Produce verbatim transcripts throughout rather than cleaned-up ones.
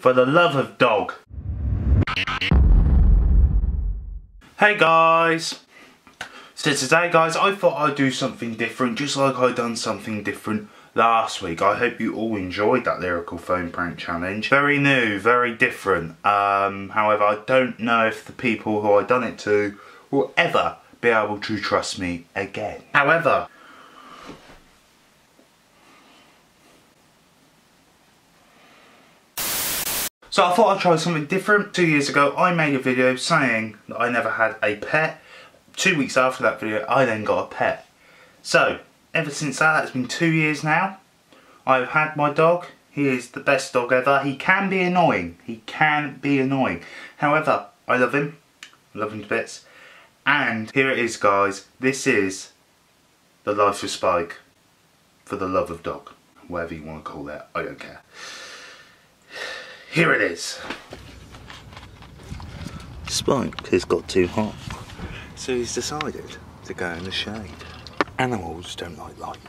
For the love of dog. Hey guys! So today guys, I thought I'd do something different, just like I done something different last week. I hope you all enjoyed that lyrical phone prank challenge. Very new, very different. Um, however, I don't know if the people who I done it to will ever be able to trust me again. However, so I thought I'd try something different. Two years ago I made a video saying that I never had a pet. Two weeks after that video I then got a pet. So ever since that, it's been two years now, I've had my dog. He is the best dog ever. He can be annoying. He can be annoying. However, I love him. I love him to bits. And here it is guys. This is the life of Spike. For the love of dog. Whatever you want to call that. I don't care. Here it is. Spike has got too hot, so he's decided to go in the shade. Animals don't like light,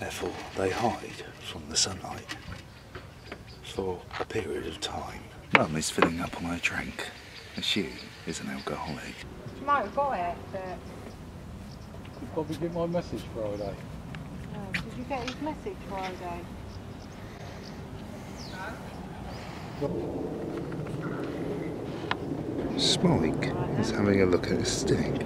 therefore they hide from the sunlight for a period of time. Mum is filling up on her drink, and she is an alcoholic. You might have got it, but... You probably get my message Friday. Oh, did you get his message Friday? Spike is having a look at a stick.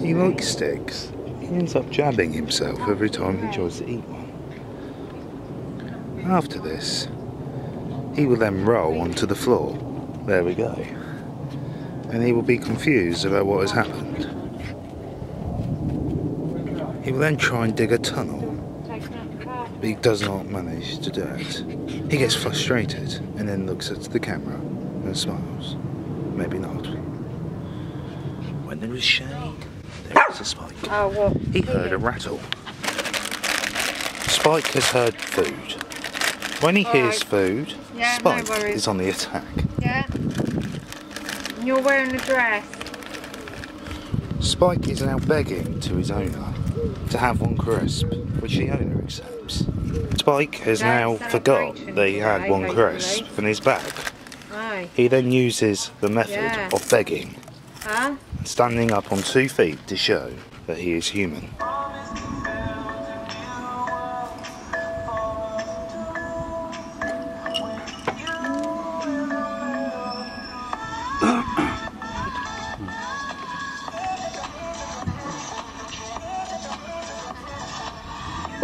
He likes sticks. He ends up jabbing himself every time he tries to eat one. After this, he will then roll onto the floor. There we go. And he will be confused about what has happened. He will then try and dig a tunnel. But he does not manage to do it. He gets frustrated and then looks at the camera and smiles. Maybe not. When there is shade, there is a Spike. Oh, well, he heard a rattle. Spike has heard food. When he All hears right. food, yeah, Spike no is on the attack. Yeah. And you're wearing a dress. Spike is now begging to his owner to have one crisp, which the owner accepts. Spike has now forgot that he had one crisp in his bag. Aye. He then uses the method yeah. of begging, huh? standing up on two feet to show that he is human.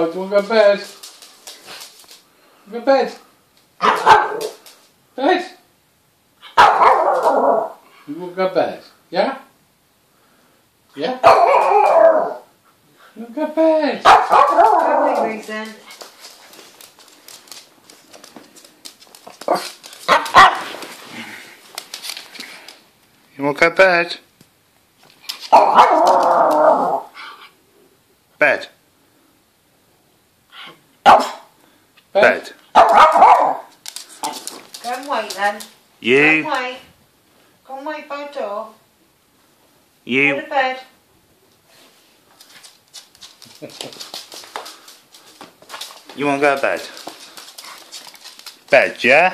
Do you want to go to bed? Go to bed. Bed. You want to go to bed? Yeah? Yeah? You want to go to bed? I'm hungry then. You want to go to bed? Bed. Bed. Go and wait then. You. Go and wait. Go and wait by the door. You. Go to bed. You want to go to bed? Bed, yeah?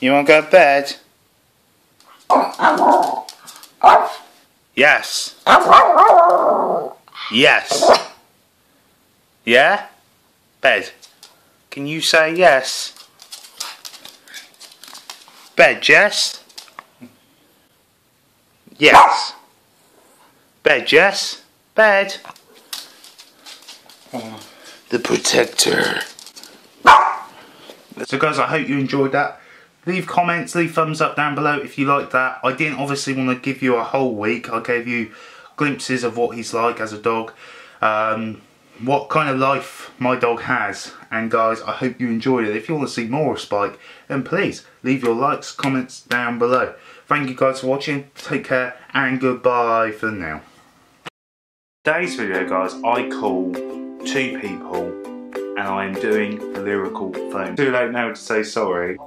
You want to go to bed? Yes. Yes. Yeah? Bed. Can you say yes? Bed, yes? Yes. Bed, yes? Bed. Oh, the protector. So guys, I hope you enjoyed that. Leave comments, leave thumbs up down below if you liked that. I didn't obviously want to give you a whole week. I gave you glimpses of what he's like as a dog. Um... what kind of life my dog has, and guys, I hope you enjoyed it. If you want to see more of Spike, then please leave your likes, comments down below. Thank you guys for watching, take care and goodbye for now. Today's video guys, I called two people and I am doing a lyrical phone. Too late now to say sorry.